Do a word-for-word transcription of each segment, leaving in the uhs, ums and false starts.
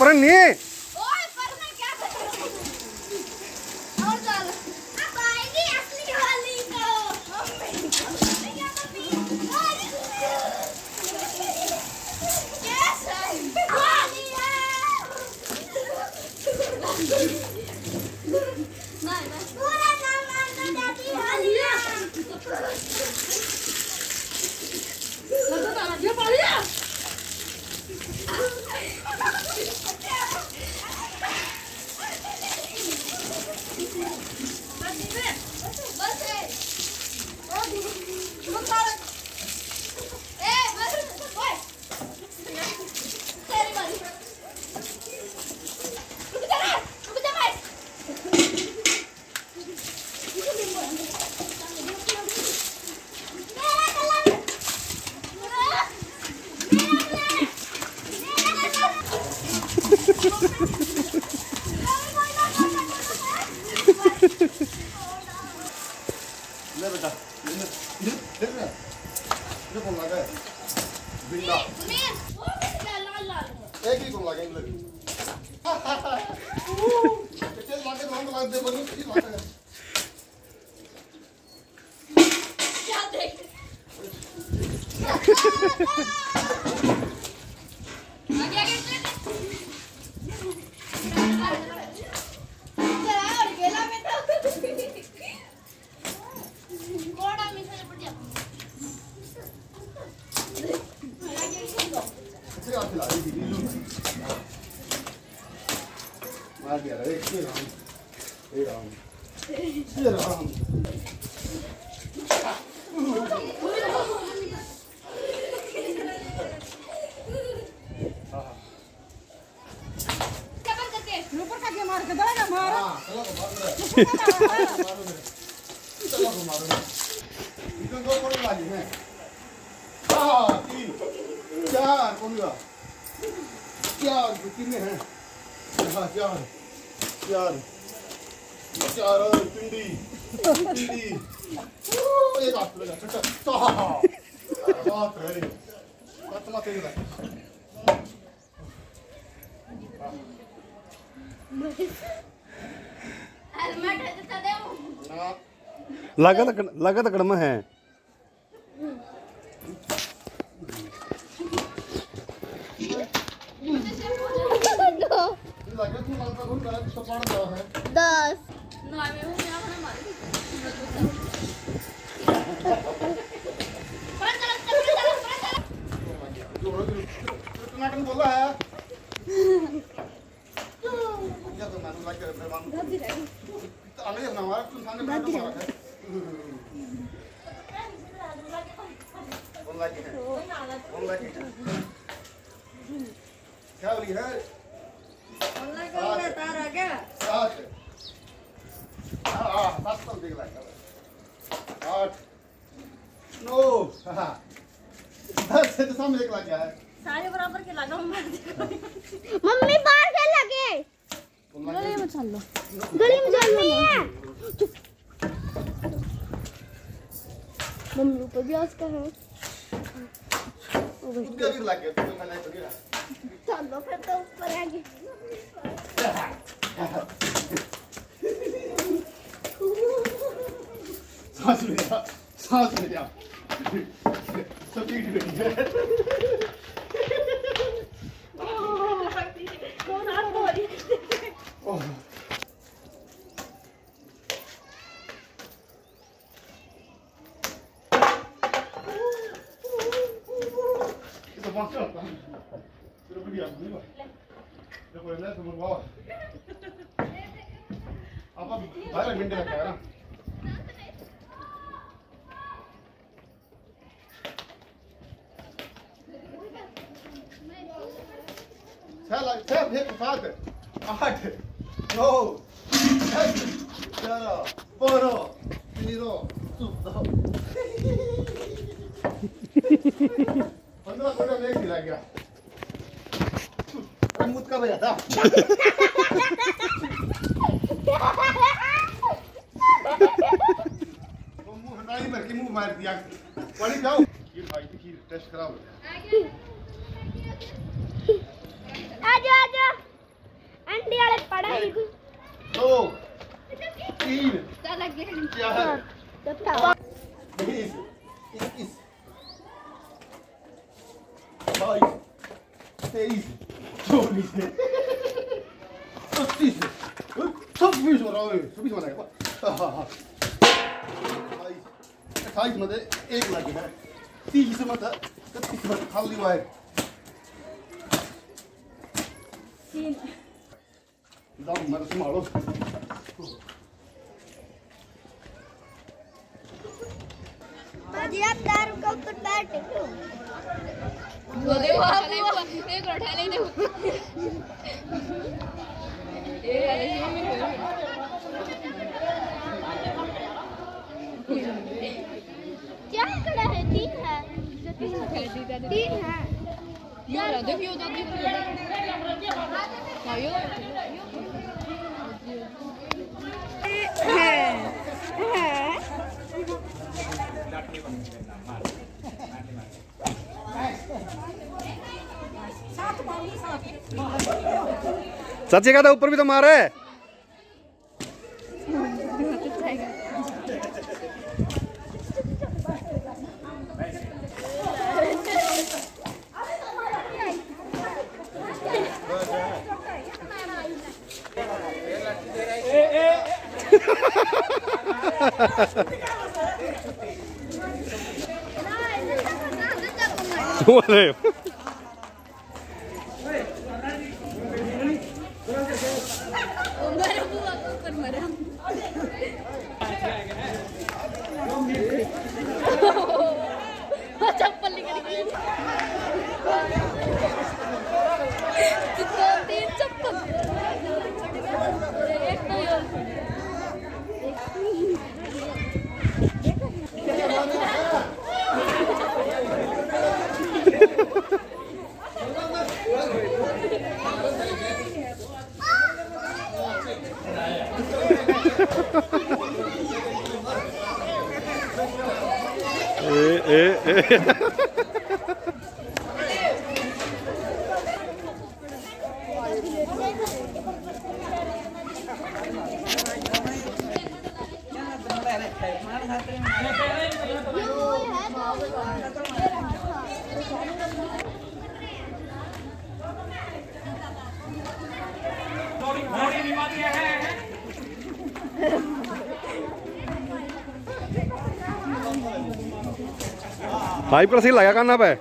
पर नहीं ओए पर मैं क्या करूं और चल अब आएगी असली वाली तो मैं क्या करूं कैसे नहीं मैं पूरा नाम मानता दादी हालिया लगता है ये पालिया लागत लागत कड़म है मम्मी बाहर से लगे गली में चल लो गली में चल लो मम्मी ऊपर भी आज का है ऊपर भी लग गया तो मैं नहीं पकड़ा चल लो फिर तो ऊपर आ गए सांस ले जा सांस ले जा सब ठीक है चाची का तो ऊपर भी तो मारा है पाइप का सील लगा करना पे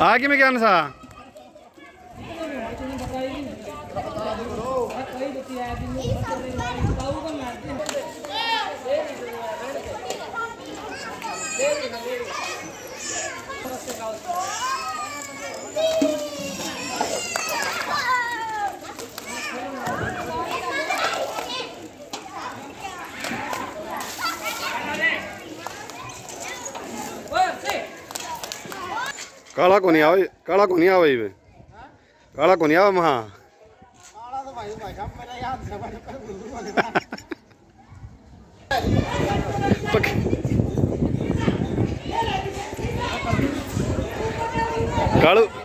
आगे में क्या अनुसा काला को नहीं आवे काला को नहीं आवे ये काला को नहीं आवे महा काला तो भाई भाई साहब मेरा याद सब पर बुलबुल वाले पक्का कालू